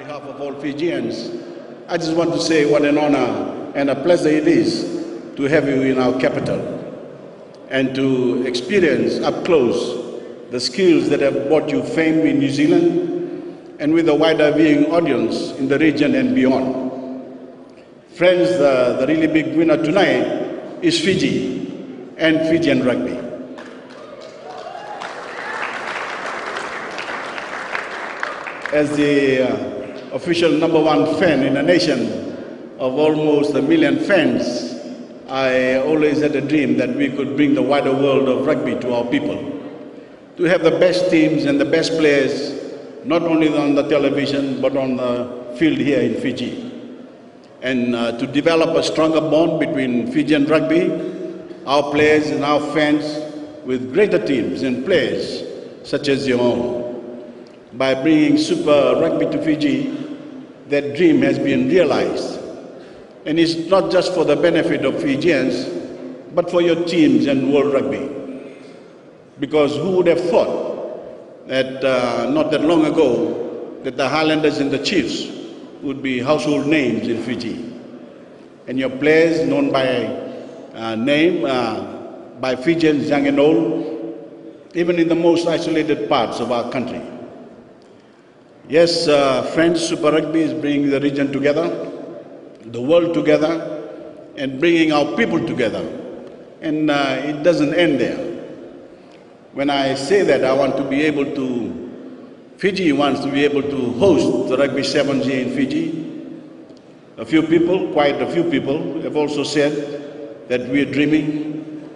behalf of all Fijians, I just want to say what an honor and a pleasure it is to have you in our capital and to experience up close the skills that have brought you fame in New Zealand and with a wider viewing audience in the region and beyond. Friends, the really big winner tonight is Fiji and Fijian rugby. As the official #1 fan in the nation of almost 1 million fans, I always had a dream that we could bring the wider world of rugby to our people. To have the best teams and the best players, not only on the television, but on the field here in Fiji. And to develop a stronger bond between Fijian rugby, our players and our fans, with greater teams and players such as your own. By bringing Super Rugby to Fiji, that dream has been realized. And it's not just for the benefit of Fijians, but for your teams and World Rugby. Because who would have thought that not that long ago that the Highlanders and the Chiefs would be household names in Fiji. And your players known by name, by Fijians young and old, even in the most isolated parts of our country. Yes, friends, Super Rugby is bringing the region together, the world together, and bringing our people together. And it doesn't end there. When I say that, I want to be able to, Fiji wants to be able to host the Rugby 7G in Fiji. A few people, quite a few people, have also said that we're dreaming.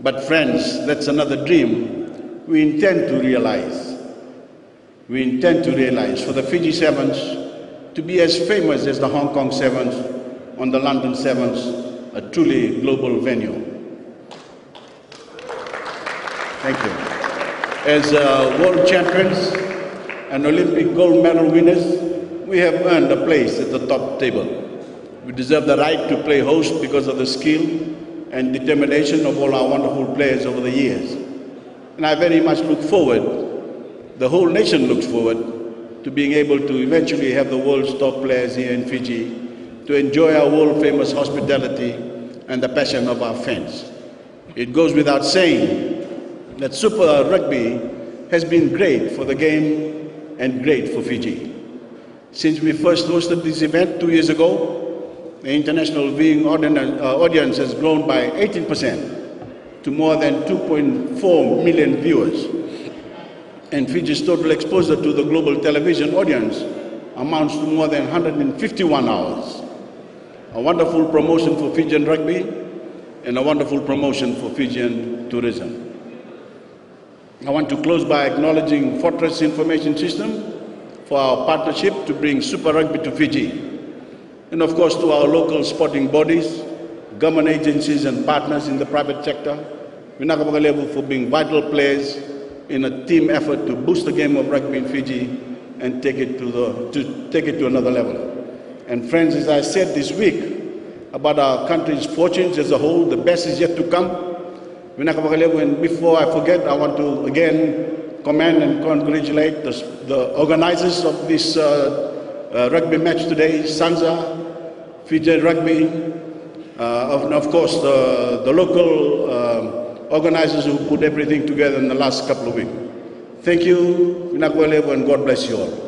But friends, that's another dream we intend to realize. We intend to realize for the Fiji Sevens to be as famous as the Hong Kong Sevens on the London Sevens, a truly global venue. Thank you. As world champions and Olympic gold medal winners, we have earned a place at the top table. We deserve the right to play host because of the skill and determination of all our wonderful players over the years. And I very much look forward. The whole nation looks forward to being able to eventually have the world's top players here in Fiji, to enjoy our world-famous hospitality and the passion of our fans. It goes without saying that Super Rugby has been great for the game and great for Fiji. Since we first hosted this event 2 years ago, the international viewing audience has grown by 18% to more than 2.4 million viewers. And Fiji's total exposure to the global television audience amounts to more than 151 hours. A wonderful promotion for Fijian rugby and a wonderful promotion for Fijian tourism. I want to close by acknowledging Fortress Information System for our partnership to bring Super Rugby to Fiji. And of course to our local sporting bodies, government agencies and partners in the private sector, Vinaka vakalevu for being vital players in a team effort to boost the game of rugby in Fiji and take it to another level. And friends, as I said this week about our country's fortunes as a whole, the best is yet to come. Vinaka vakalevu, and before I forget, I want to again commend and congratulate the organizers of this rugby match today, Sanza, Fiji Rugby, and of course the local organizers who put everything together in the last couple of weeks. Thank you, Vinaka vakalevu, and God bless you all.